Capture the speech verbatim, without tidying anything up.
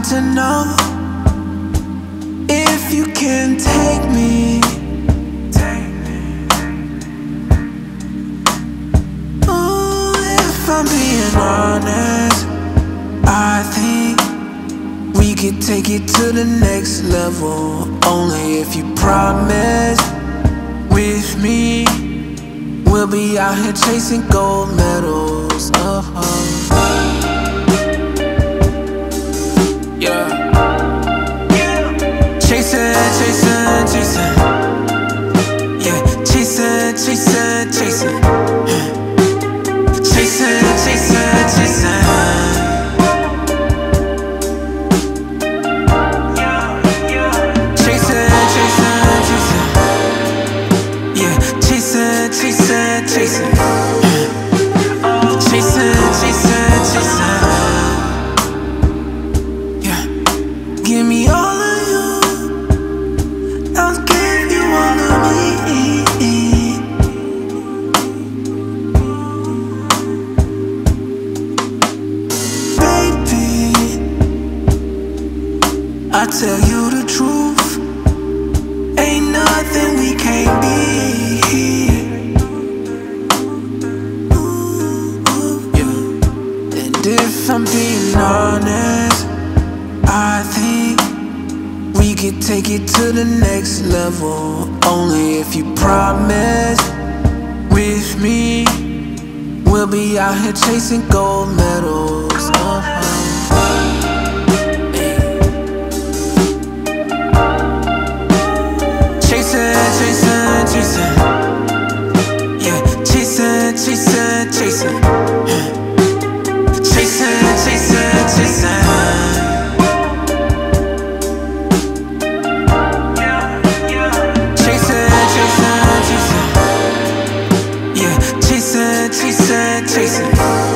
need to know if you can take me. Ooh, if I'm being honest, I think we could take it to the next level. Only if you promise with me, we'll be out here chasing gold medals. Uh-huh. Chasing, chasing, yeah, chasing, chasing, chasing, chasing, chasing, chasing, chasing, chasing, yeah, chasing, chasing, chasing, chasing, chasing, chasing, yeah, give me all. I tell you the truth, ain't nothing we can't be. Ooh, ooh, yeah. And if I'm being honest, I think we could take it to the next level. Only if you promise with me, we'll be out here chasing gold medals. Uh-huh. Chasing, chasing, chasing, chasing, chasing, chasing, chasing, chasing, yeah, chasing, chasing, chasing.